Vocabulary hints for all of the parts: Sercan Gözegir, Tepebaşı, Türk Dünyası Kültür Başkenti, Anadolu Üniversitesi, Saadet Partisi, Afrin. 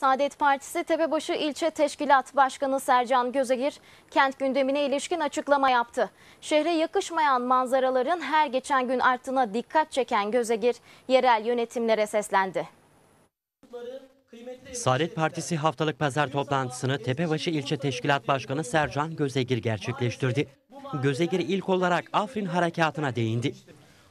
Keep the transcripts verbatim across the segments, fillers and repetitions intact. Saadet Partisi Tepebaşı İlçe Teşkilat Başkanı Sercan Gözegir kent gündemine ilişkin açıklama yaptı. Şehre yakışmayan manzaraların her geçen gün arttığına dikkat çeken Gözegir yerel yönetimlere seslendi. Saadet Partisi haftalık pazar toplantısını Tepebaşı İlçe Teşkilat Başkanı Sercan Gözegir gerçekleştirdi. Gözegir ilk olarak Afrin harekatına değindi.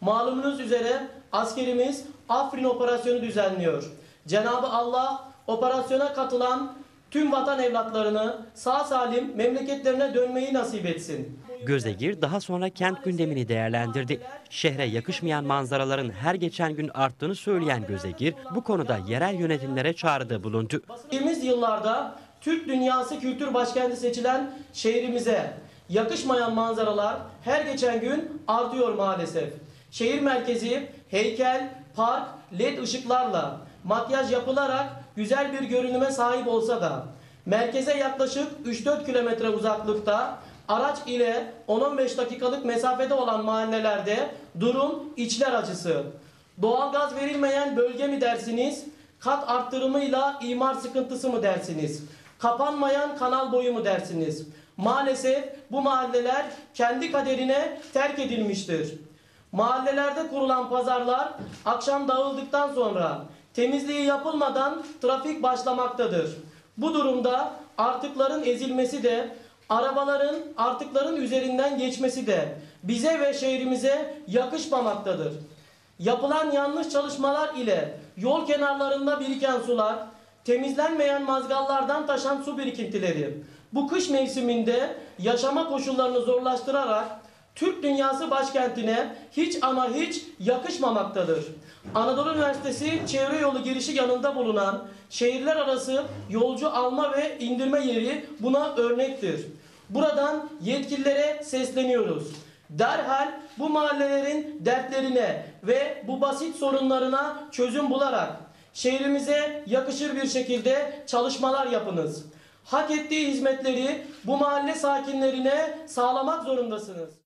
Malumunuz üzere askerimiz Afrin operasyonu düzenliyor. Cenab-ı Allah operasyona katılan tüm vatan evlatlarını sağ salim memleketlerine dönmeyi nasip etsin. Gözegir daha sonra kent gündemini değerlendirdi. Şehre yakışmayan manzaraların her geçen gün arttığını söyleyen Gözegir bu konuda yerel yönetimlere çağrıda bulundu. Geçtiğimiz yıllarda Türk Dünyası Kültür Başkenti seçilen şehrimize yakışmayan manzaralar her geçen gün artıyor maalesef. Şehir merkezi heykel, park, led ışıklarla makyaj yapılarak güzel bir görünüme sahip olsa da merkeze yaklaşık üç dört kilometre uzaklıkta araç ile on on beş dakikalık mesafede olan mahallelerde durum içler acısı. Doğalgaz verilmeyen bölge mi dersiniz? Kat arttırımıyla imar sıkıntısı mı dersiniz? Kapanmayan kanal boyu mu dersiniz? Maalesef bu mahalleler kendi kaderine terk edilmiştir. Mahallelerde kurulan pazarlar akşam dağıldıktan sonra temizliği yapılmadan trafik başlamaktadır. Bu durumda artıkların ezilmesi de, arabaların artıkların üzerinden geçmesi de bize ve şehrimize yakışmamaktadır. Yapılan yanlış çalışmalar ile yol kenarlarında biriken sular, temizlenmeyen mazgallardan taşan su birikintileri bu kış mevsiminde yaşama koşullarını zorlaştırarak Türk Dünyası başkentine hiç ama hiç yakışmamaktadır. Anadolu Üniversitesi çevre yolu girişi yanında bulunan şehirler arası yolcu alma ve indirme yeri buna örnektir. Buradan yetkililere sesleniyoruz. Derhal bu mahallelerin dertlerine ve bu basit sorunlarına çözüm bularak şehrimize yakışır bir şekilde çalışmalar yapınız. Hak ettiği hizmetleri bu mahalle sakinlerine sağlamak zorundasınız.